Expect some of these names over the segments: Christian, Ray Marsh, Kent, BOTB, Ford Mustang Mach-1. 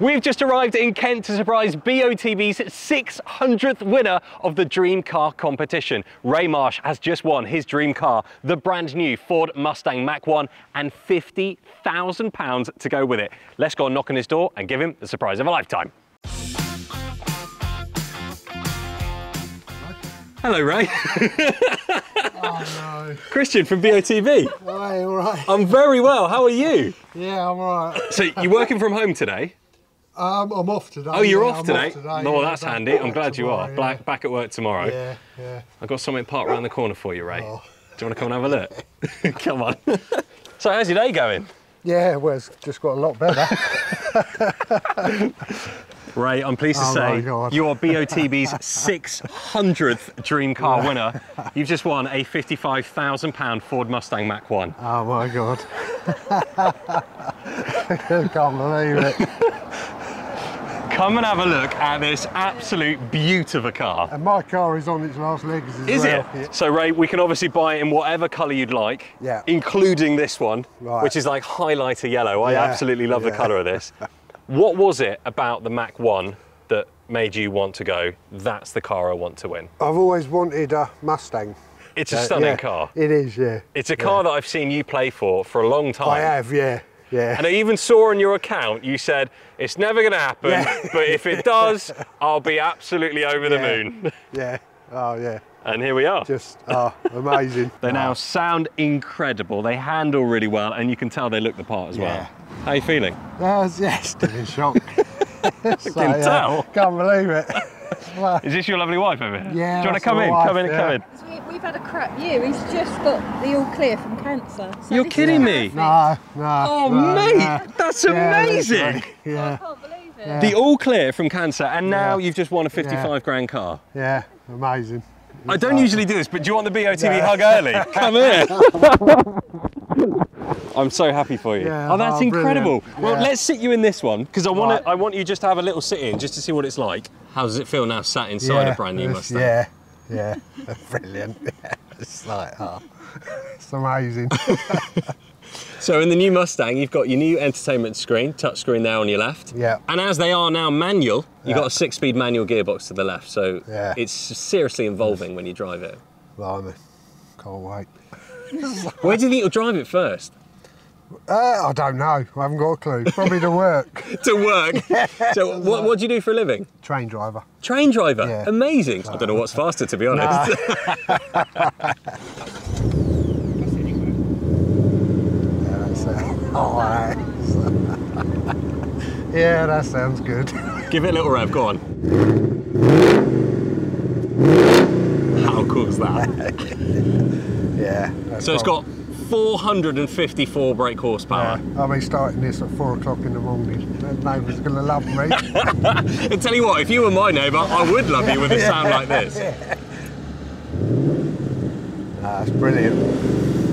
We've just arrived in Kent to surprise BOTB's 600th winner of the Dream Car competition. Ray Marsh has just won his dream car, the brand new Ford Mustang Mach-1, and £50,000 to go with it. Let's go and knock on his door and give him the surprise of a lifetime. Hello, Ray. Oh, no. Christian from BOTB. Hi, all right. I'm very well. How are you? Yeah, I'm all right. So you're working from home today? I'm off today. Oh, you're off today? Off today. Oh, yeah, that's handy. I'm glad tomorrow, you are. Yeah. Back at work tomorrow. Yeah, yeah. I've got something parked around the corner for you, Ray. Oh. Do you want to come and have a look? Come on. So how's your day going? Yeah, well, it's just got a lot better. Ray, I'm pleased to say you are BOTB's 600th dream car winner. You've just won a £55,000 Ford Mustang Mach-1. Oh my God. I can't believe it. Come and have a look at this absolute beaut of a car. And my car is on its last legs as well. Is it? So Ray, we can obviously buy it in whatever colour you'd like, yeah, including this one, right, which is like highlighter yellow. Yeah. I absolutely love the colour of this. What was it about the Mach 1 that made you want to go, that's the car I want to win? I've always wanted a Mustang. It's a stunning car. It is, yeah. It's a car that I've seen you play for a long time. I have, yeah. Yeah. And I even saw on your account, you said, it's never going to happen, but if it does, I'll be absolutely over the moon. Yeah, oh yeah. And here we are. Just amazing. They now sound incredible. They handle really well, and you can tell they look the part as well. How are you feeling? Still in shock. I can tell. Can't believe it. Is this your lovely wife over here? Yeah. Do you want to come in? Come in. We've had a crap year. He's just got the all clear from cancer. So you're kidding me? No, no. Oh, no, mate, that's amazing. Yeah. I can't believe it. Yeah. The all clear from cancer, and now you've just won a 55 grand car. Yeah, amazing. I don't usually do this, but do you want the BOTB hug early? Come here. I'm so happy for you. Yeah, oh, that's incredible. Brilliant. Well, let's sit you in this one, because I want you just to have a little sit-in, just to see what it's like. How does it feel now sat inside a brand new Mustang? Yeah, yeah, brilliant. Yeah, it's like, it's amazing. So in the new Mustang, you've got your new entertainment screen, touchscreen there on your left. Yeah. And as they are now manual, you've got a 6-speed manual gearbox to the left. So it's seriously involving when you drive it. Blimey, can't wait. Where do you think you'll drive it first? I don't know. I haven't got a clue. Probably to work. To work? Yeah. So what do you do for a living? Train driver. Train driver? Yeah. Amazing. I don't know what's faster, to be honest. No. Yeah, that sounds good. Give it a little rev, go on. How cool is that? Yeah. So it's got 454 brake horsepower. Yeah, I'll be starting this at 4 o'clock in the morning. That neighbour's going to love me. I tell you what, if you were my neighbour, I would love you with a sound like this. Yeah. That's brilliant.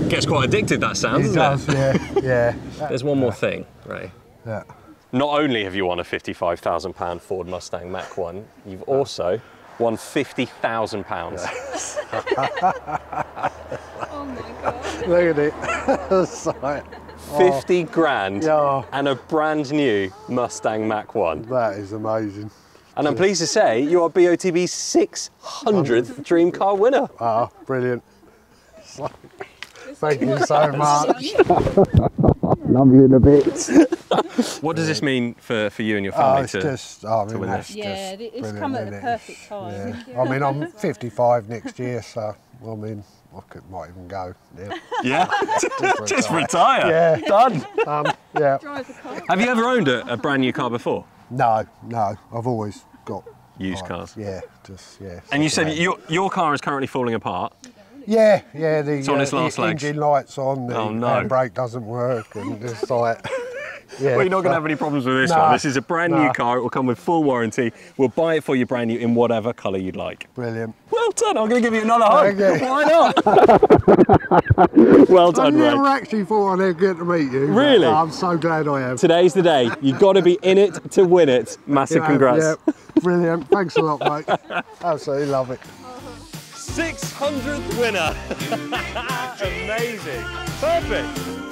Gets quite addictive, that sound, doesn't it? Yeah, yeah. There's one more thing, Ray. Yeah. Not only have you won a £55,000 Ford Mustang Mach 1, you've also won £50,000. Oh my God. Look at it. Like, 50 grand and a brand new Mustang Mach 1. That is amazing. And I'm pleased to say you are BOTB's 600th dream car winner. Wow, brilliant. Thank you so much. Love you in a bit. What does this mean for you and your family to win this? Yeah, it's come at the perfect time. Yeah. I mean, I'm 55 next year, so I mean, might even go. Yeah. Just retire. Yeah, done. Yeah. Drive the car. Have you ever owned a brand new car before? No, no. I've always got used cars. Yeah, And you said your car is currently falling apart. Yeah, yeah, the engine light's on, the brake doesn't work, and it's like... Yeah, well, you're not going to have any problems with this one. This is a brand new car, it will come with full warranty. We'll buy it for you brand new in whatever colour you'd like. Brilliant. Well done, I'm going to give you another hug. Why not? Well done, Ray. I never actually thought I'd ever get to meet you. Really? I'm so glad I am. Today's the day. You've got to be in it to win it. Massive congrats. Yeah. Brilliant. Thanks a lot, mate. Absolutely love it. 600th winner. Amazing. Perfect.